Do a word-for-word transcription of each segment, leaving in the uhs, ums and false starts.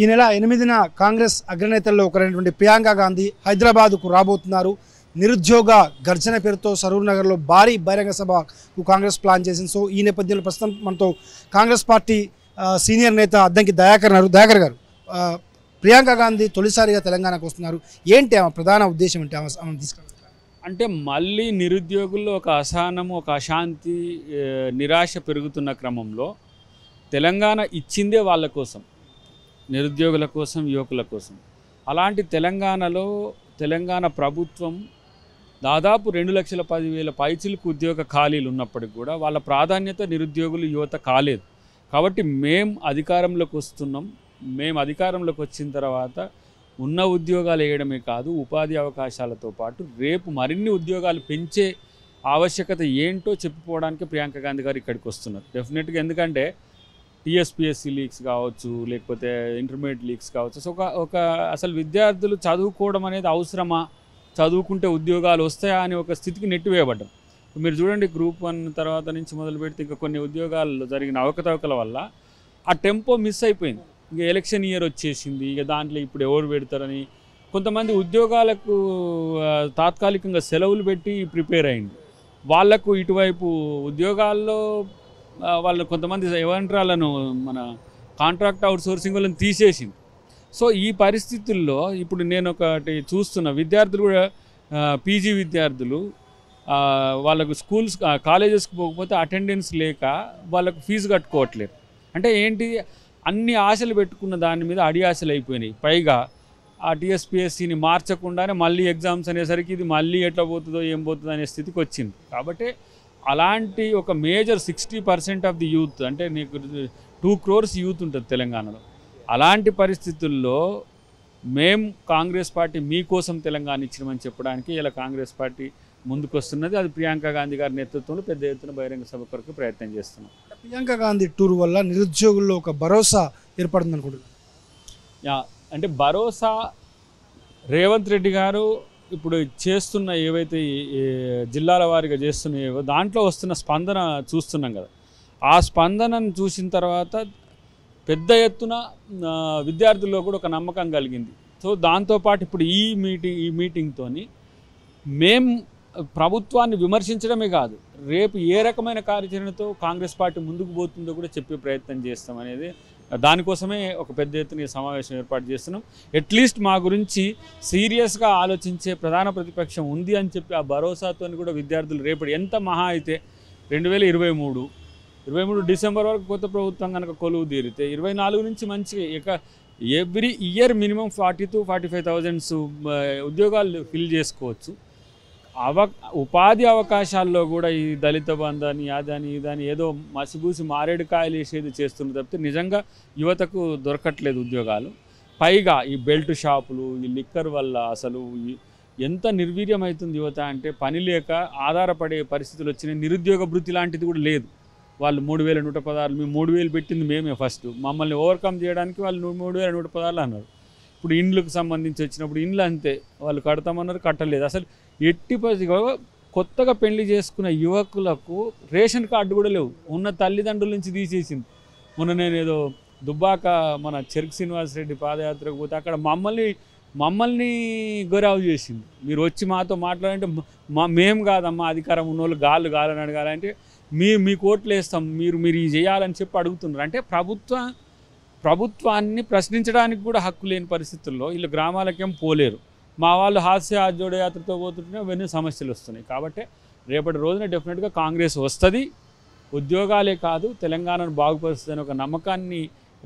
ఈ నెల ఎనిమిదిన కాంగ్రెస్ అగ్రనేతల్లో ఒకరైనటువంటి ప్రియాంక గాంధీ హైదరాబాద్కు రాబోతున్నారు। నిరుద్యోగ గర్జన పేరుతో సరూర్ నగర్లో భారీ బహిరంగ సభకు కాంగ్రెస్ ప్లాన్ చేసింది। సో ఈ నేపథ్యంలో ప్రస్తుతం మనతో కాంగ్రెస్ పార్టీ సీనియర్ నేత అద్దంకి దయాకర్ గారు దయాకర్ గారు ప్రియాంక గాంధీ తొలిసారిగా తెలంగాణకు వస్తున్నారు, ఏంటి ఆమె ప్రధాన ఉద్దేశం, ఏంటి ఆమె తీసుకున్నారు? అంటే మళ్ళీ నిరుద్యోగుల్లో ఒక అసహనము, ఒక అశాంతి, నిరాశ పెరుగుతున్న క్రమంలో తెలంగాణ ఇచ్చిందే వాళ్ళ కోసం, నిరుద్యోగుల కోసం, యువకుల కోసం. అలాంటి తెలంగాణలో తెలంగాణ ప్రభుత్వం దాదాపు రెండు లక్షల పదివేల పైచిలకు ఉద్యోగ ఖాళీలు ఉన్నప్పటికి కూడా వాళ్ళ ప్రాధాన్యత నిరుద్యోగులు, యువత కాలేదు. కాబట్టి మేము అధికారంలోకి వస్తున్నాం, మేము అధికారంలోకి వచ్చిన తర్వాత ఉన్న ఉద్యోగాలు వేయడమే కాదు, ఉపాధి అవకాశాలతో పాటు రేపు మరిన్ని ఉద్యోగాలు పెంచే ఆవశ్యకత ఏంటో చెప్పుకోవడానికి ప్రియాంక గాంధీ గారు ఇక్కడికి వస్తున్నారు డెఫినెట్గా. ఎందుకంటే టీఎస్పిఎస్సి లీక్స్ కావచ్చు, లేకపోతే ఇంటర్మీడియట్ లీక్స్ కావచ్చు, సో ఒక ఒక అసలు విద్యార్థులు చదువుకోవడం అనేది అవసరమా, చదువుకుంటే ఉద్యోగాలు వస్తాయా అని ఒక స్థితికి నెట్టివేయబడ్డం. మీరు చూడండి, గ్రూప్ వన్ తర్వాత నుంచి మొదలు పెడితే ఇంకా కొన్ని ఉద్యోగాల్లో జరిగిన అవకతవకల వల్ల ఆ టెంపో మిస్ అయిపోయింది. ఇక ఎలక్షన్ ఇయర్ వచ్చేసింది, ఇక దాంట్లో ఇప్పుడు ఎవరు పెడతారని కొంతమంది ఉద్యోగాలకు తాత్కాలికంగా సెలవులు పెట్టి ప్రిపేర్ అయింది. వాళ్లకు ఇటువైపు ఉద్యోగాల్లో వాళ్ళు కొంతమంది ఎవంట్రాలను మన కాంట్రాక్ట్ అవుట్ సోర్సింగ్ వాళ్ళని తీసేసింది. సో ఈ పరిస్థితుల్లో ఇప్పుడు నేను ఒకటి చూస్తున్న విద్యార్థులు కూడా, పీజీ విద్యార్థులు వాళ్ళకు స్కూల్స్ కాలేజెస్కి పోకపోతే అటెండెన్స్ లేక వాళ్ళకు ఫీజు కట్టుకోవట్లేదు. అంటే ఏంటి, అన్ని ఆశలు పెట్టుకున్న దాని మీద అడి ఆశలు అయిపోయినాయి. పైగా ఆ టీఎస్పిఎస్సిని మార్చకుండానే మళ్ళీ ఎగ్జామ్స్ అనేసరికి ఇది మళ్ళీ ఎట్లా పోతుందో ఏం పోతుందో అనే స్థితికి వచ్చింది. కాబట్టి అలాంటి ఒక major sixty percent of the youth, అంటే నీకు టూ క్రోర్స్ యూత్ ఉంటుంది తెలంగాణలో. అలాంటి పరిస్థితుల్లో మేం కాంగ్రెస్ పార్టీ మీకోసం తెలంగాణ ఇచ్చినామని చెప్పడానికి ఇలా కాంగ్రెస్ పార్టీ ముందుకు వస్తున్నది. అది ప్రియాంక గాంధీ గారి నేతృత్వంలో పెద్ద ఎత్తున బహిరంగ సభ కొరకు ప్రయత్నం చేస్తున్నాం. ప్రియాంక గాంధీ టూర్ వల్ల నిరుద్యోగుల్లో ఒక భరోసా ఏర్పడుతుంది అనుకుంటున్నాను. అంటే భరోసా రేవంత్ రెడ్డి గారు ఇప్పుడు చేస్తున్న ఏవైతే జిల్లాల వారిగా చేస్తున్నాయో దాంట్లో వస్తున్న స్పందన చూస్తున్నాం కదా, ఆ స్పందనను చూసిన తర్వాత పెద్ద ఎత్తున విద్యార్థుల్లో కూడా ఒక నమ్మకం కలిగింది. సో దాంతోపాటు ఇప్పుడు ఈ మీటింగ్ ఈ మీటింగ్తో మేము ప్రభుత్వాన్ని విమర్శించడమే కాదు, రేపు ఏ రకమైన కార్యాచరణతో కాంగ్రెస్ పార్టీ ముందుకు పోతుందో కూడా చెప్పే ప్రయత్నం చేస్తామనేది, దానికోసమే ఒక పెద్ద ఎత్తున సమావేశం ఏర్పాటు చేస్తున్నాం. అట్లీస్ట్ మా గురించి సీరియస్గా ఆలోచించే ప్రధాన ప్రతిపక్షం ఉంది అని చెప్పి ఆ భరోసాతో కూడా విద్యార్థులు రేపటి ఎంత మహా అయితే రెండు వేల ఇరవై మూడు ఇరవై మూడు డిసెంబర్ వరకు కొత్త ప్రభుత్వం కనుక కొలువు తీరితే ఇరవై నాలుగు నుంచి మంచి ఇక every year minimum forty to forty five thousands ఉద్యోగాలు ఫిల్ చేసుకోవచ్చు. అవ ఉపాధి అవకాశాల్లో కూడా ఈ దళిత బంధాన్ని అదని ఇదని ఏదో మసిబూసి మారేడుకాయలు వేసేది చేస్తున్న తప్పితే నిజంగా యువతకు దొరకట్లేదు ఉద్యోగాలు. పైగా ఈ బెల్ట్ షాపులు, ఈ లిక్కర్ వల్ల అసలు ఎంత నిర్వీర్యం అవుతుంది యువత అంటే, పని లేక ఆధారపడే పరిస్థితులు వచ్చినాయి. నిరుద్యోగ వృత్తి లాంటిది కూడా లేదు. వాళ్ళు మూడు వేల నూట పదహారు మేము మూడు వేలు పెట్టింది మేమే ఫస్ట్, మమ్మల్ని ఓవర్కమ్ చేయడానికి వాళ్ళు మూడు వేల నూట పదహారులు అన్నారు. ఇప్పుడు ఇండ్లకు సంబంధించి వచ్చినప్పుడు ఇండ్లు అంతే, వాళ్ళు కడతామన్నారు, కట్టలేదు. అసలు ఎట్టి పరిస్థితిలో కొత్తగా పెళ్లి చేసుకున్న యువకులకు రేషన్ కార్డు కూడా లేవు, ఉన్న తల్లిదండ్రుల నుంచి తీసేసింది. మొన్న నేను ఏదో దుబ్బాక మన చెరుకు శ్రీనివాసరెడ్డి పాదయాత్రకు పోతే అక్కడ మమ్మల్ని మమ్మల్ని గొరావు చేసింది. మీరు వచ్చి మాతో మాట్లాడంటే మా మేము కాదమ్మా అధికారం ఉన్నోళ్ళు, గాళ్ళు గాలని అడగాలంటే మీరు మీ కోట్లు వేస్తాం, మీరు మీరు ఇది చేయాలని చెప్పి అడుగుతున్నారు. అంటే ప్రభుత్వ ప్రభుత్వాన్ని ప్రశ్నించడానికి కూడా హక్కు లేని పరిస్థితుల్లో వీళ్ళు గ్రామాలకేం పోలేరు. మా వాళ్ళు హాస్య జోడయాత్రతో పోతుంటే వెన్నో సమస్యలు వస్తున్నాయి. కాబట్టి రేపటి రోజున డెఫినెట్గా కాంగ్రెస్ వస్తుంది, ఉద్యోగాలే కాదు తెలంగాణను బాగుపరుస్తుంది అనే ఒక నమ్మకాన్ని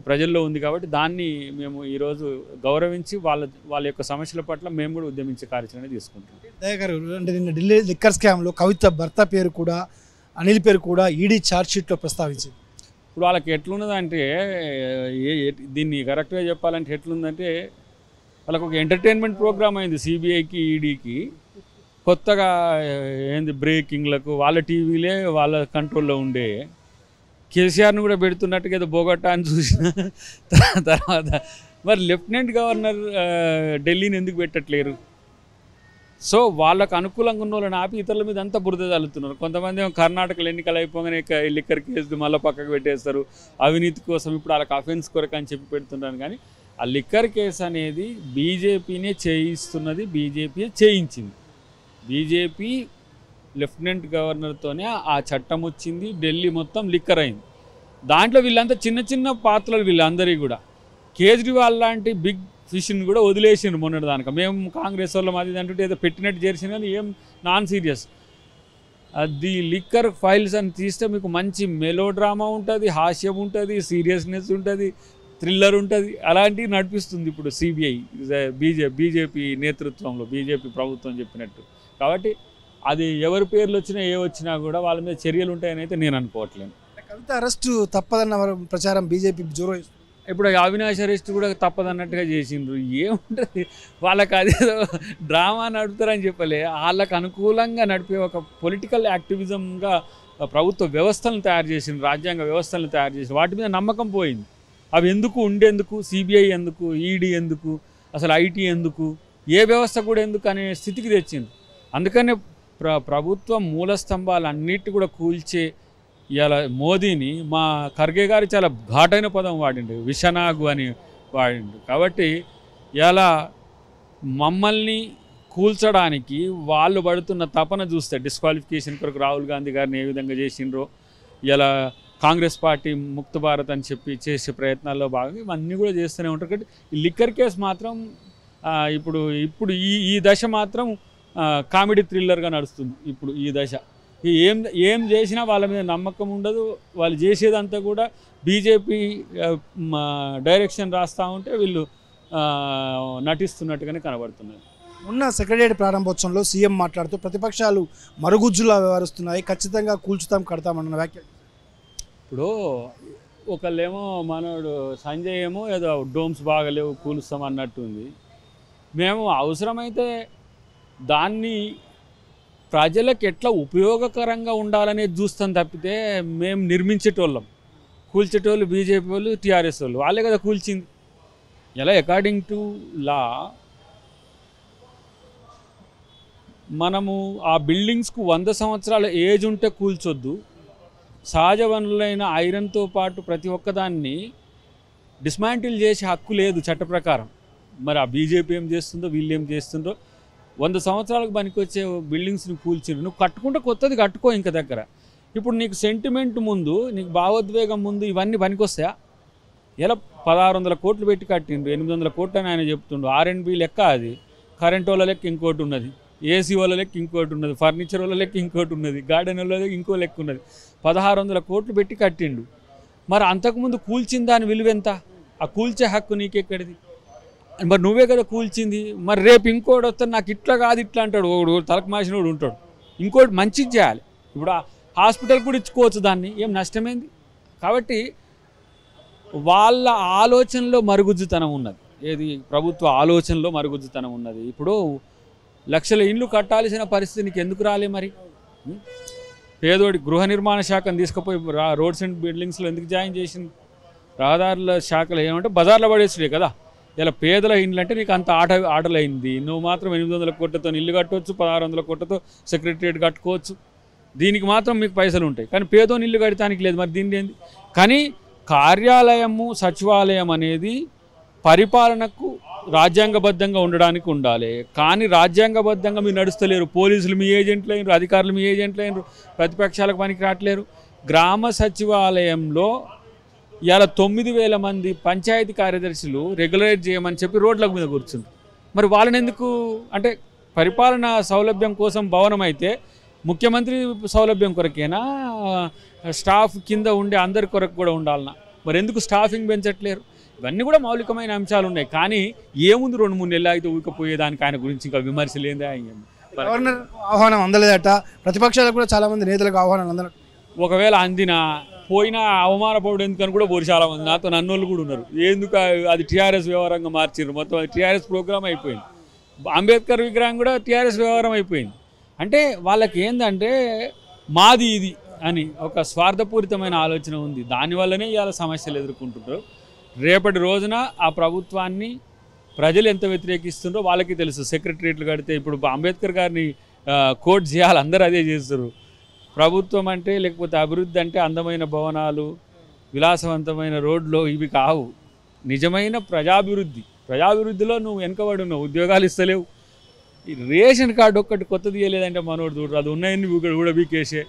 ప్రజల్లో ఉంది. కాబట్టి దాన్ని మేము ఈరోజు గౌరవించి వాళ్ళ వాళ్ళ యొక్క సమస్యల పట్ల మేము కూడా ఉద్యమించే కార్యాచరణ తీసుకుంటాం. దయాకర్ అంటే నిన్న ఢిల్లీ లిక్కర్ స్కామ్లో కవిత భర్త పేరు కూడా, అనిల్ పేరు కూడా ఈడీ ఛార్జ్షీట్లో ప్రస్తావించింది. ఇప్పుడు వాళ్ళకి ఎట్లున్నదంటే, దీన్ని కరెక్ట్గా చెప్పాలంటే ఎట్లుందంటే, వాళ్ళకు ఒక ఎంటర్టైన్మెంట్ ప్రోగ్రామ్ అయింది సిబిఐకి ఈడీకి. కొత్తగా ఏంది బ్రేకింగ్లకు వాళ్ళ టీవీలే వాళ్ళ కంట్రోల్లో ఉండే కేసీఆర్ని కూడా పెడుతున్నట్టుగా ఏదో బోగట్టా అని చూసిన తర్వాత మరి లెఫ్టినెంట్ గవర్నర్ ఢిల్లీని ఎందుకు పెట్టట్లేరు? సో వాళ్ళకు అనుకూలంగా ఉన్న వాళ్ళని ఆపి ఇతరుల మీద అంతా బురద చల్లుతున్నారు. కొంతమంది కర్ణాటకలో ఎన్నికలు అయిపోగానే లిక్కర్ కేసు మళ్ళీ పక్కకు పెట్టేస్తారు అవినీతి కోసం, ఇప్పుడు వాళ్ళకి అఫెన్స్ కొరకు అని చెప్పి పెడుతున్నారు. కానీ ఆ లిక్కర్ కేసు అనేది బీజేపీనే చేయిస్తున్నది, బీజేపీ చేయించింది. బీజేపీ లెఫ్టినెంట్ గవర్నర్తోనే ఆ చట్టం వచ్చింది, ఢిల్లీ మొత్తం లిక్కర్ అయింది. దాంట్లో వీళ్ళంతా చిన్న చిన్న పాత్రలు, వీళ్ళందరికీ కూడా కేజ్రీవాల్ లాంటి బిగ్ ఫిష్ని కూడా వదిలేసిండ్రు మొన్నటి దానికి. మేము కాంగ్రెస్ వాళ్ళం అది అంటుంటే ఏదో పెట్టినట్టు చేసింది, కానీ ఏం నాన్ సీరియస్. అది లిక్కర్ ఫైల్స్ అని తీస్తే మీకు మంచి మెలో డ్రామా ఉంటుంది, హాస్యం ఉంటుంది, సీరియస్నెస్ ఉంటుంది, థ్రిల్లర్ ఉంటుంది, అలాంటివి నడిపిస్తుంది ఇప్పుడు సిబిఐ బీజే బీజేపీ నేతృత్వంలో, బీజేపీ ప్రభుత్వం చెప్పినట్టు. కాబట్టి అది ఎవరి పేర్లు వచ్చినా ఏ వచ్చినా కూడా వాళ్ళ మీద చర్యలు ఉంటాయని అయితే నేను అనుకోవట్లేను. కవిత అరెస్టు తప్పదన్న ప్రచారం బీజేపీ జోరో. ఇప్పుడు అవినాష్ అరెస్ట్ కూడా తప్పదన్నట్టుగా చేసిండ్రు. ఏముంటుంది వాళ్ళకి, అదేదో డ్రామా నడుపుతారని చెప్పలే, వాళ్ళకు అనుకూలంగా నడిపే ఒక పొలిటికల్ యాక్టివిజంగా ప్రభుత్వ వ్యవస్థలను తయారు చేసిండ్రు, రాజ్యాంగ వ్యవస్థలను తయారు చేసిండ్రు. వాటి మీద నమ్మకం పోయింది. అవి ఎందుకు ఉండేందుకు, సిబిఐ ఎందుకు, ఈడీ ఎందుకు, అసలు ఐటీ ఎందుకు, ఏ వ్యవస్థ కూడా ఎందుకు అనే స్థితికి తెచ్చింది. అందుకనే ప్ర ప్రభుత్వ మూల స్తంభాలు అన్నిటి కూడా కూల్చే ఇలా మోదీని మా ఖర్గే గారు చాలా ఘాటైన పదం వాడిండు, విషనాగు అని వాడిండు. కాబట్టి ఇలా మమ్మల్ని కూల్చడానికి వాళ్ళు పడుతున్న తపన చూస్తే, డిస్క్వాలిఫికేషన్ కొరకు రాహుల్ గాంధీ గారిని ఏ విధంగా చేసిండ్రో, ఇలా కాంగ్రెస్ పార్టీ ముక్త భారత్ అని చెప్పి చేసే ప్రయత్నాల్లో భాగంగా ఇవన్నీ కూడా చేస్తూనే ఉంటారు. కాబట్టి ఈ లిక్కర్ కేసు మాత్రం ఇప్పుడు ఇప్పుడు ఈ ఈ దశ మాత్రం కామెడీ థ్రిల్లర్గా నడుస్తుంది. ఇప్పుడు ఈ దశ ఏం ఏం చేసినా వాళ్ళ మీద నమ్మకం ఉండదు. వాళ్ళు చేసేదంతా కూడా బీజేపీ డైరెక్షన్ రాస్తూ ఉంటే వీళ్ళు నటిస్తున్నట్టుగానే కనబడుతున్నారు. ఉన్న సెక్రటేరియట్ ప్రారంభోత్సవంలో సీఎం మాట్లాడుతూ ప్రతిపక్షాలు మరుగుజ్జులా వ్యవహరిస్తున్నాయి, ఖచ్చితంగా కూల్చుతాం కడతామన్న వ్యాఖ్య. ఇప్పుడు ఒకళ్ళేమో మనోడు సంజయ్ ఏమో ఏదో డోమ్స్ బాగలేవు కూలుస్తాం అన్నట్టుంది. మేము అవసరమైతే దాన్ని ప్రజలకు ఎట్లా ఉపయోగకరంగా ఉండాలనేది చూస్తాం తప్పితే మేము నిర్మించేటోళ్ళం. కూల్చేటోళ్ళు బీజేపీ వాళ్ళు, టీఆర్ఎస్ వాళ్ళు, వాళ్ళే కదా కూల్చింది. ఎలా అకార్డింగ్ టు లా మనము ఆ బిల్డింగ్స్కు వంద సంవత్సరాల ఏజ్ ఉంటే కూల్చొద్దు, సహజ వనరులైన ఐరన్తో పాటు ప్రతి ఒక్కదాన్ని డిస్మాంటిల్ చేసే హక్కు లేదు చట్ట ప్రకారం. మరి ఆ బీజేపీ ఏం చేస్తుందో, వీళ్ళు ఏం చేస్తుందో. వంద సంవత్సరాలకు పనికొచ్చే బిల్డింగ్స్ని కూల్చిండ్రు. నువ్వు కట్టుకుంటే కొత్తది కట్టుకో ఇంకా దగ్గర. ఇప్పుడు నీకు సెంటిమెంట్ ముందు, నీకు భావోద్వేగం ముందు ఇవన్నీ పనికొస్తాయా? ఎలా పదహారు వందల కోట్లు పెట్టి కట్టిండ్రు, ఎనిమిది వందల కోట్లు అని ఆయన చెప్తుండ్రు. ఆర్ అండ్ బి లెక్క అది, కరెంట్ వాళ్ళ లెక్క ఇంకోటి ఉన్నది, ఏసీ వాళ్ళ లెక్క ఇంకోటి ఉన్నది, ఫర్నిచర్ వాళ్ళ లెక్క ఇంకోటి ఉన్నది, గార్డెన్ వాళ్ళ లెక్క ఇంకో లెక్క ఉన్నది. పదహారు వందల కోట్లు పెట్టి కట్టిండు. మరి అంతకుముందు కూల్చిన దాని విలువెంత? ఆ కూల్చే హక్కు నీకెక్కడిది? మరి నువ్వే కదా కూల్చింది. మరి రేపు ఇంకోటి వస్తాడు, నాకు ఇట్లా కాదు ఇట్లా అంటాడు ఒకడు, తలకు మాసిన వాడు ఉంటాడు. ఇంకోటి మంచిది చేయాలి. ఇప్పుడు హాస్పిటల్ కూడా ఇచ్చుకోవచ్చు, దాన్ని ఏం నష్టమైంది? కాబట్టి వాళ్ళ ఆలోచనలో మరుగుజ్జుతనం ఉన్నది, ఏది ప్రభుత్వ ఆలోచనలో మరుగుజ్జుతనం ఉన్నది. ఇప్పుడు లక్షల ఇండ్లు కట్టాల్సిన పరిస్థితి నీకు ఎందుకు రాలే? మరి పేదోడి గృహ నిర్మాణ శాఖను తీసుకుపోయి రోడ్స్ అండ్ బిల్డింగ్స్లో ఎందుకు జాయిన్ చేసింది? రహదారుల శాఖలో ఏమంటే బజార్లో పడేస్తుడే కదా. ఇలా పేదల ఇండ్లు అంటే నీకు అంత ఆట ఆటలైంది. నువ్వు మాత్రం ఎనిమిది వందల కోట్లతో ఇల్లు కట్టవచ్చు, పదహారు వందల కోట్లతో సెక్రటరియట్ కట్టుకోవచ్చు, దీనికి మాత్రం మీకు పైసలు ఉంటాయి. కానీ పేదోని ఇల్లు కట్టడానికి లేదు. మరి దీన్ని ఏంది? కానీ కార్యాలయము, సచివాలయం అనేది పరిపాలనకు రాజ్యాంగబద్ధంగా ఉండడానికి ఉండాలి. కానీ రాజ్యాంగబద్ధంగా మీరు నడుస్తలేరు. పోలీసులు మీ ఏజెంట్లు అయినరు, అధికారులు మీ ఏజెంట్లు అయినరు, ప్రతిపక్షాలకు పనికి రావట్లేరు. గ్రామ సచివాలయంలో ఇవాళ తొమ్మిది వేల మంది పంచాయతీ కార్యదర్శులు రెగ్యులరైజ్ చేయమని చెప్పి రోడ్ల మీద కూర్చుంది. మరి వాళ్ళని ఎందుకు అంటే, పరిపాలన సౌలభ్యం కోసం భవనం అయితే ముఖ్యమంత్రి సౌలభ్యం కొరకేనా, స్టాఫ్ కింద ఉండే అందరి కొరకు కూడా ఉండాలన్నా? మరి ఎందుకు స్టాఫింగ్ పెంచట్లేరు? ఇవన్నీ కూడా మౌలికమైన అంశాలు ఉన్నాయి. కానీ ఏముంది, రెండు మూడు నెలలు అయితే ఊకపోయేదానికి ఆయన గురించి ఇంకా విమర్శలు ఏందా? గవర్నర్ ఆహ్వానం అందలేదట, ప్రతిపక్షాలకు కూడా చాలామంది నేతలకు ఆహ్వానం అందలేదు. ఒకవేళ అందినా పోయినా అవమానపడు ఎందుకని కూడా పోరు చాలామంది, నాతో నన్నోళ్ళు కూడా ఉన్నారు. ఎందుకు అది టీఆర్ఎస్ వ్యవహారంగా మార్చారు, మొత్తం అది టీఆర్ఎస్ ప్రోగ్రామ్ అయిపోయింది. అంబేద్కర్ విగ్రహం కూడా టీఆర్ఎస్ వ్యవహారం అయిపోయింది. అంటే వాళ్ళకి ఏంటంటే మాది ఇది అని ఒక స్వార్థపూరితమైన ఆలోచన ఉంది. దానివల్లనే ఇవాళ సమస్యలు ఎదుర్కొంటున్నారు. రేపటి రోజున ఆ ప్రభుత్వాన్ని ప్రజలు ఎంత వ్యతిరేకిస్తుండ్రో వాళ్ళకి తెలుసు. సెక్రటరియట్లు కడితే ఇప్పుడు అంబేద్కర్ గారిని కోట్ చేయాలి, అందరూ అదే చేస్తారు. ప్రభుత్వం అంటే లేకపోతే అభివృద్ధి అంటే అందమైన భవనాలు, విలాసవంతమైన రోడ్లు ఇవి కావు. నిజమైన ప్రజాభివృద్ధి ప్రజాభివృద్ధిలో నువ్వు ఎన్కబడి ఉన్నావు, ఉద్యోగాలు ఇస్తలేవు, రేషన్ కార్డు ఒక్కటి కొత్తది ఇయ్యలేదంటే మనోడు చూడరు, అది ఉన్నాయని కూడా బీకేసే.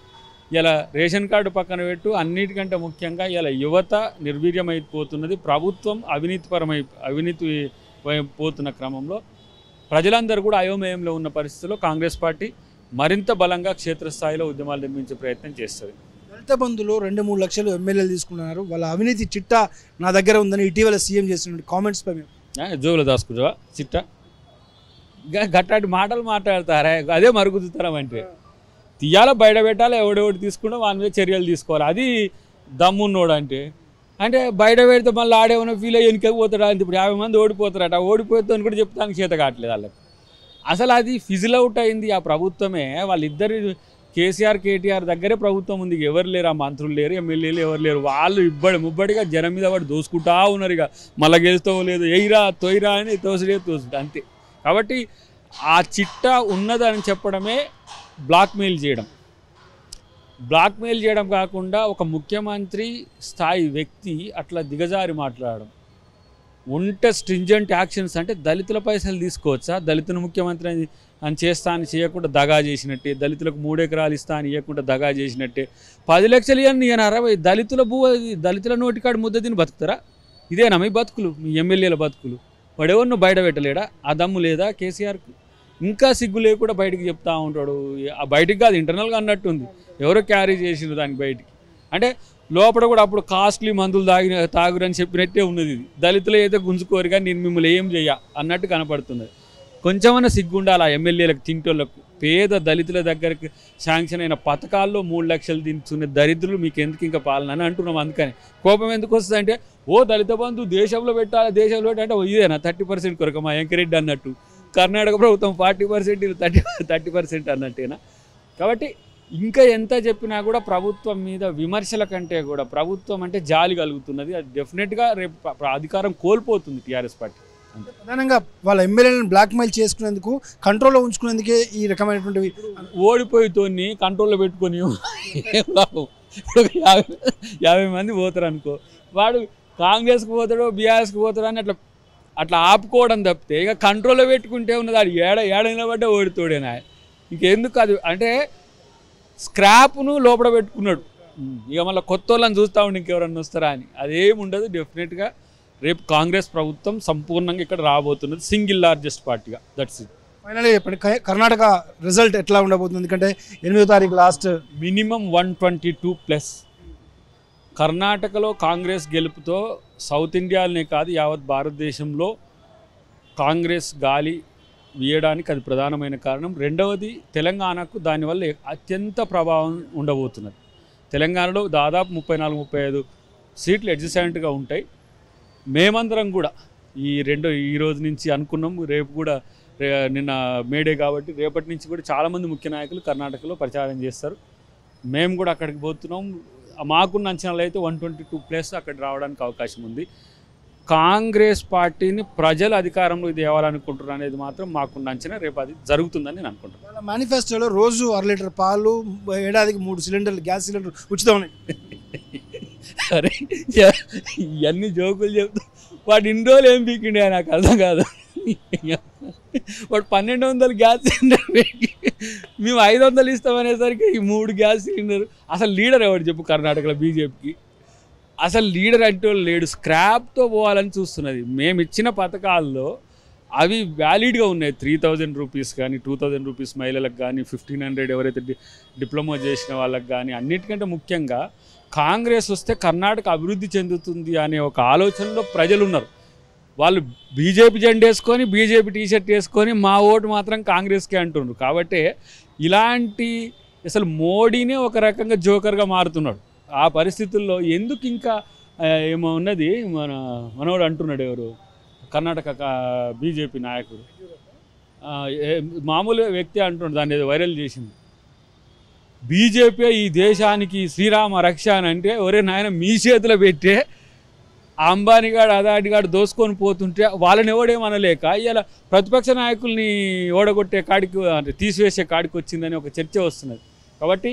ఇలా రేషన్ కార్డు పక్కన పెట్టు, అన్నిటికంటే ముఖ్యంగా ఇలా యువత నిర్వీర్యమైపోతున్నది, ప్రభుత్వం అవినీతిపరమై అవినీతి పోతున్న క్రమంలో ప్రజలందరూ కూడా అయోమయంలో ఉన్న పరిస్థితుల్లో కాంగ్రెస్ పార్టీ మరింత బలంగా క్షేత్రస్థాయిలో ఉద్యమాలు నిర్మించే ప్రయత్నం చేస్తుంది. దళిత బంధులో రెండు మూడు లక్షలు ఎమ్మెల్యేలు తీసుకున్నారు, వాళ్ళ అవినీతి చిట్టా నా దగ్గర ఉందని ఇటీవల సీఎం చేసిన కామెంట్స్ పై జోగుల దాసుకుంటావా చిట్టా గట్టాటి మాటలు మాట్లాడతారా? అదే మరుగుతుతరం అంటే తీయాలా, బయట పెట్టాలి, ఎవడెవడు తీసుకున్నా వాళ్ళ మీద చర్యలు తీసుకోవాలి. అది దమ్మున్నోడు అంటే అంటే బయట పెడితే మళ్ళీ ఆడేమన్నా ఫీల్ అయ్యి వెనుకకి పోతాడు అంటే ఇప్పుడు యాభై మంది ఓడిపోతారట, ఓడిపోతుందని కూడా చెప్తానికి చేత కావట్లేదు వాళ్ళకి. అసలు అది ఫిజిల్ అవుట్ అయింది ఆ ప్రభుత్వమే. వాళ్ళిద్దరు కేసీఆర్ కేటీఆర్ దగ్గరే ప్రభుత్వం ఉంది, ఎవరు లేరు, ఆ మంత్రులు లేరు, ఎమ్మెల్యేలు ఎవరు లేరు, వాళ్ళు ఇబ్బడి ముబ్బడిగా జనం మీద వాడు దోసుకుంటా ఉన్నారు. ఇక మళ్ళీ గెలుస్తూ లేదు, ఎయిరా తొయిరా అని తోసుడే తోసుడు అంతే. కాబట్టి ఆ చిట్టా ఉన్నదని చెప్పడమే బ్లాక్మెయిల్ చేయడం. బ్లాక్మెయిల్ చేయడం కాకుండా ఒక ముఖ్యమంత్రి స్థాయి వ్యక్తి అట్లా దిగజారి మాట్లాడడం ఉంటే స్ట్రింజెంట్ యాక్షన్స్ అంటే దళితుల పైసలు తీసుకోవచ్చా, దళితుని ముఖ్యమంత్రి అని చేస్తా అని చేయకుండా దగా చేసినట్టే, దళితులకు మూడెకరాలు ఇస్తా అని ఇవ్వకుండా దగా చేసినట్టే, పది లక్షలు ఇవ్వని నేను అరవై దళితుల భూ దళితుల నోటికాడు ముద్ద తిని బతుకుతారా? ఇదేనా మీ బతుకులు, మీ ఎమ్మెల్యేల బతుకులు? వాడేవన్నో బయట పెట్టలేడా? ఆ దమ్ము లేదా కేసీఆర్కు? ఇంకా సిగ్గు లేకుండా బయటికి చెప్తా ఉంటాడు, ఆ బయటికి కాదు ఇంటర్నల్గా అన్నట్టుంది, ఎవరో క్యారీ చేసిన దానికి బయటికి. అంటే లోపల కూడా అప్పుడు కాస్ట్లీ మందులు తాగిన తాగురని చెప్పినట్టే ఉన్నది ఇది, దళితులు అయితే గుంజుకోరు కానీ నేను మిమ్మల్ని ఏం చేయ అన్నట్టు కనపడుతున్నది. కొంచెమన్నా సిగ్గు ఉండాలి ఆ ఎమ్మెల్యేలకు, తింటోళ్ళకు. పేద దళితుల దగ్గరికి శాంక్షన్ అయిన పథకాల్లో మూడు లక్షలు తింటున్న దరిద్రులు మీకు ఎందుకు ఇంకా పాలన అని అంటున్నాం. అందుకని కోపం ఎందుకు వస్తుంది అంటే ఓ దళిత బంధు దేశంలో పెట్టాలి, దేశంలో పెట్టాలంటే ఇదేనా థర్టీ పర్సెంట్ కొరకు మా వెంకరెడ్డి అన్నట్టు, కర్ణాటక ప్రభుత్వం forty percent thirty thirty percent అన్నట్టేనా? కాబట్టి ఇంకా ఎంత చెప్పినా కూడా ప్రభుత్వం మీద విమర్శల కంటే కూడా ప్రభుత్వం అంటే జాలి కలుగుతున్నది. అది డెఫినెట్గా రేపు అధికారం కోల్పోతుంది టీఆర్ఎస్ పార్టీ. ప్రధానంగా వాళ్ళ ఎమ్మెల్యేలను బ్లాక్మెయిల్ చేసుకునేందుకు, కంట్రోల్లో ఉంచుకునేందుకే ఈ రకమైనటువంటివి. ఓడిపోయితోని కంట్రోల్లో పెట్టుకొని యాభై యాభై మంది పోతారు అనుకో, వాడు కాంగ్రెస్కి పోతాడో బీఆర్ఎస్కి పోతాడో అని అట్లా అట్లా ఆపుకోవడం తప్పితే ఇక కంట్రోల్లో పెట్టుకుంటే ఉన్నది అది ఏడ ఏడ నిలబడ్డే ఓడితోడేనా? ఇంకెందుకు అది అంటే స్క్రాప్ను లోపల పెట్టుకున్నాడు, ఇక మళ్ళీ కొత్త వాళ్ళని చూస్తూ ఉండి ఇంకెవరన్నా వస్తారా అని. అదేమి ఉండదు. డెఫినెట్గా రేపు కాంగ్రెస్ ప్రభుత్వం సంపూర్ణంగా ఇక్కడ రాబోతున్నది సింగిల్ లార్జెస్ట్ పార్టీగా. That's it. ఫైనల్ ఇప్పుడు కర్ణాటక రిజల్ట్ ఎట్లా ఉండబోతుంది? ఎందుకంటే ఎనిమిదో తారీఖు last minimum one twenty two plus. కర్ణాటకలో కాంగ్రెస్ గెలుపుతో సౌత్ ఇండియాలోనే కాదు యావత్ భారతదేశంలో కాంగ్రెస్ గాలి వీయడానికి అది ప్రధానమైన కారణం. రెండవది తెలంగాణకు దానివల్ల అత్యంత ప్రభావం ఉండబోతున్నది. తెలంగాణలో దాదాపు ముప్పై నాలుగు ముప్పై ఐదు సీట్లు అడ్జసెంట్గా ఉంటాయి. మేమందరం కూడా ఈ రెండో ఈ రోజు నుంచి అనుకున్నాం, రేపు కూడా నిన్న మేడే కాబట్టి రేపటి నుంచి కూడా చాలామంది ముఖ్య నాయకులు కర్ణాటకలో ప్రచారం చేస్తారు. మేము కూడా అక్కడికి పోతున్నాం. మాకున్న అంచనాలు అయితే వన్ ట్వంటీ టూ ప్లస్ అక్కడ రావడానికి అవకాశం ఉంది. కాంగ్రెస్ పార్టీని ప్రజలు అధికారంలో ఇది ఇవ్వాలనుకుంటున్నారు అనేది మాత్రం మాకున్న అంచనా. రేపు అది జరుగుతుందని నేను అనుకుంటున్నాను. మేనిఫెస్టోలో రోజు అర లీటర్ పాలు, ఏడాదికి మూడు సిలిండర్లు గ్యాస్ సిలిండర్ ఉచితం. అరే ఇవన్నీ జోకులు చెప్తా వాడు ఇన్ని రోజులు ఏం పీకిండే నాకు అర్థం కాదు. వాడు పన్నెండు వందలు గ్యాస్ సిలిండర్ పీకి మేము ఐదు వందలు ఇస్తామనేసరికి ఈ మూడు గ్యాస్ సిలిండర్. అసలు లీడర్ ఎవరు చెప్పు కర్ణాటకలో బీజేపీకి? అసలు లీడర్ అంటే లేడు. స్క్రాప్తో పోవాలని చూస్తున్నది. మేము ఇచ్చిన పథకాల్లో అవి వ్యాలిడ్గా ఉన్నాయి. త్రీ థౌజండ్ రూపీస్ కానీ, టూ థౌజండ్ రూపీస్ మహిళలకు కానీ, ఫిఫ్టీన్ హండ్రెడ్ ఎవరైతే డి డిప్లొమా చేసిన వాళ్ళకి కానీ. అన్నిటికంటే ముఖ్యంగా కాంగ్రెస్ వస్తే కర్ణాటక అభివృద్ధి చెందుతుంది అనే ఒక ఆలోచనలో ప్రజలు ఉన్నారు. వాళ్ళు బీజేపీ జెండా వేసుకొని, బీజేపీ టీషర్ట్ వేసుకొని మా ఓటు మాత్రం కాంగ్రెస్కే అంటున్నారు. కాబట్టి ఇలాంటి అసలు మోడీనే ఒక రకంగా జోకర్గా మారుతున్నాడు. ఆ పరిస్థితుల్లో ఎందుకు ఇంకా ఏమో ఉన్నది. మన మనోడు అంటున్నాడు, ఎవరు కర్ణాటక బీజేపీ నాయకుడు, మామూలు వ్యక్తి అంటున్నాడు, దాన్ని ఏదో వైరల్ చేసింది. బీజేపీ ఈ దేశానికి శ్రీరామ రక్ష అని అంటే ఒరే నాయన మీ చేతిలో పెట్టే అంబానీగాడు అదాటిగాడు దోసుకొని పోతుంటే వాళ్ళని ఎవడేమనలేక ఇలా ప్రతిపక్ష నాయకుల్ని ఓడగొట్టే కాడికి అంటే తీసివేసే కాడికి వచ్చిందని ఒక చర్చ వస్తున్నది. కాబట్టి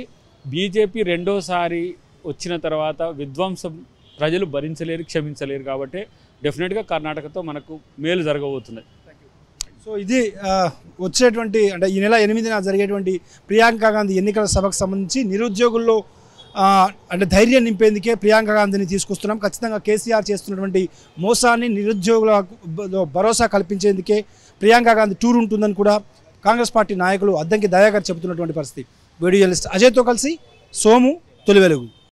బీజేపీ రెండోసారి వచ్చిన తర్వాత విధ్వంసం ప్రజలు భరించలేరు క్షమించలేరు కాబట్టి డెఫినెట్ గా కర్ణాటకతో మనకు మేలు జరగబోతుంది। సో ఇది వచ్చేటువంటి అంటే ఈ నెల ఎనిమిదిన జరిగేటువంటి ప్రియాంక గాంధీ ఎన్నికల సభకు సంబంధించి నిరుద్యోగుల్లో అంటే ధైర్యం నింపేందుకే ప్రియాంక గాంధీని తీసుకొస్తున్నాం। ఖచ్చితంగా కేసీఆర్ చేస్తున్నటువంటి మోసాన్ని నిరుద్యోగుల భరోసా కల్పించేందుకే ప్రియాంక గాంధీ టూర్ ఉంటుందని కూడా కాంగ్రెస్ పార్టీ నాయకులు అద్దంకి దయాకర్ చెబుతున్నటువంటి పరిస్థితి। వీడియో జర్నలిస్ట్ అజయ్తో కలిసి సోము తొలివెలుగు।